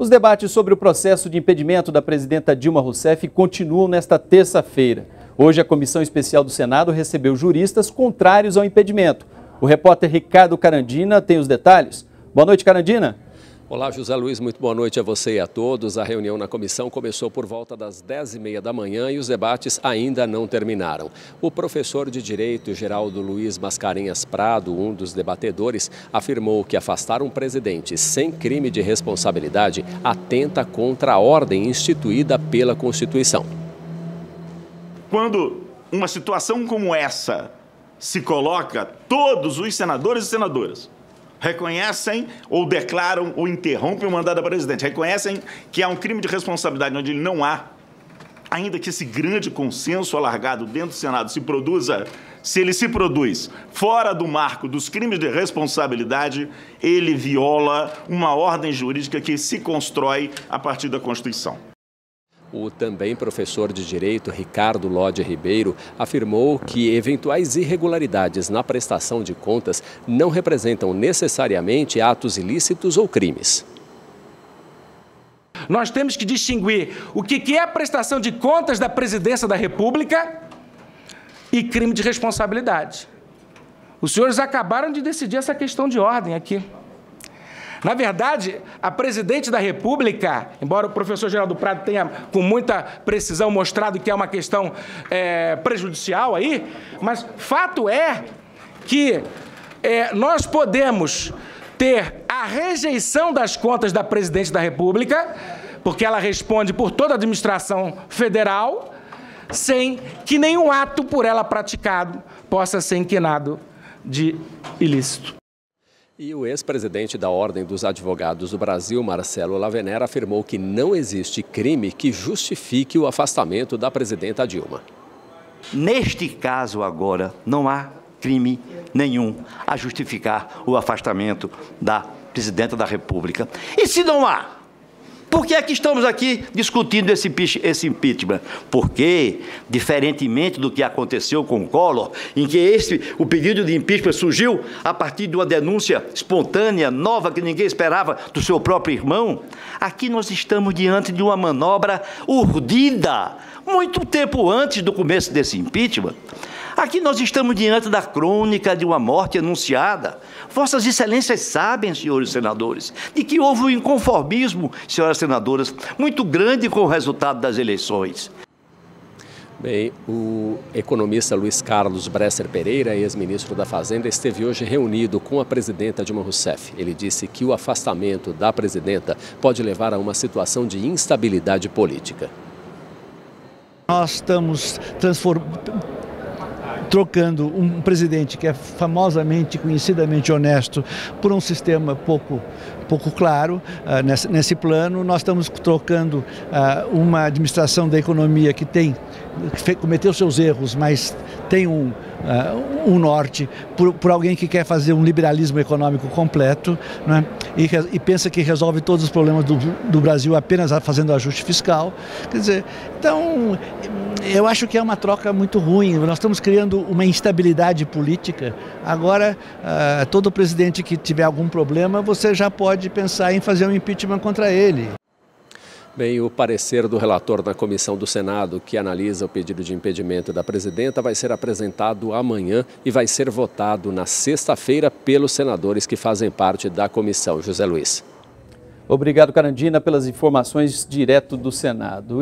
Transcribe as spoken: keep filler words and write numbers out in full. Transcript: Os debates sobre o processo de impedimento da presidenta Dilma Rousseff continuam nesta terça-feira. Hoje, a Comissão Especial do Senado recebeu juristas contrários ao impedimento. O repórter Ricardo Carandina tem os detalhes. Boa noite, Carandina. Olá, José Luiz, muito boa noite a você e a todos. A reunião na comissão começou por volta das dez e meia da manhã e os debates ainda não terminaram. O professor de Direito, Geraldo Luiz Mascarenhas Prado, um dos debatedores, afirmou que afastar um presidente sem crime de responsabilidade atenta contra a ordem instituída pela Constituição. Quando uma situação como essa se coloca, todos os senadores e senadoras reconhecem ou declaram ou interrompem o mandato da presidente, reconhecem que há um crime de responsabilidade onde ele não há, ainda que esse grande consenso alargado dentro do Senado se produza, se ele se produz fora do marco dos crimes de responsabilidade, ele viola uma ordem jurídica que se constrói a partir da Constituição. O também professor de Direito, Ricardo Lodi Ribeiro, afirmou que eventuais irregularidades na prestação de contas não representam necessariamente atos ilícitos ou crimes. Nós temos que distinguir o que é a prestação de contas da presidência da República e crime de responsabilidade. Os senhores acabaram de decidir essa questão de ordem aqui. Na verdade, a presidente da República, embora o professor Geraldo Prado tenha com muita precisão mostrado que é uma questão é, prejudicial aí, mas fato é que é, nós podemos ter a rejeição das contas da presidente da República, porque ela responde por toda a administração federal, sem que nenhum ato por ela praticado possa ser inquinado de ilícito. E o ex-presidente da Ordem dos Advogados do Brasil, Marcelo Lavenera, afirmou que não existe crime que justifique o afastamento da presidenta Dilma. Neste caso agora, não há crime nenhum a justificar o afastamento da presidenta da República. E se não há, por que é que estamos aqui discutindo esse, esse impeachment? Porque, diferentemente do que aconteceu com Collor, em que esse, o pedido de impeachment surgiu a partir de uma denúncia espontânea, nova, que ninguém esperava, do seu próprio irmão, aqui nós estamos diante de uma manobra urdida, muito tempo antes do começo desse impeachment. Aqui nós estamos diante da crônica de uma morte anunciada. Vossas excelências sabem, senhores senadores, de que houve um inconformismo, senhoras senadoras, muito grande com o resultado das eleições. Bem, o economista Luiz Carlos Bresser Pereira, ex-ministro da Fazenda, esteve hoje reunido com a presidenta Dilma Rousseff. Ele disse que o afastamento da presidenta pode levar a uma situação de instabilidade política. Nós estamos transformando... trocando um presidente que é famosamente, conhecidamente honesto por um sistema pouco, pouco claro uh, nesse, nesse plano. Nós estamos trocando uh, uma administração da economia que tem, que cometeu seus erros, mas tem um, uh, um norte, por, por alguém que quer fazer um liberalismo econômico completo, né, e, e pensa que resolve todos os problemas do, do Brasil apenas fazendo ajuste fiscal. Quer dizer, então, eu acho que é uma troca muito ruim. Nós estamos criando uma instabilidade política. Agora, uh, todo presidente que tiver algum problema, você já pode pensar em fazer um impeachment contra ele. Bem, o parecer do relator da Comissão do Senado, que analisa o pedido de impedimento da presidenta, vai ser apresentado amanhã e vai ser votado na sexta-feira pelos senadores que fazem parte da comissão. José Luiz. Obrigado, Carandina, pelas informações direto do Senado.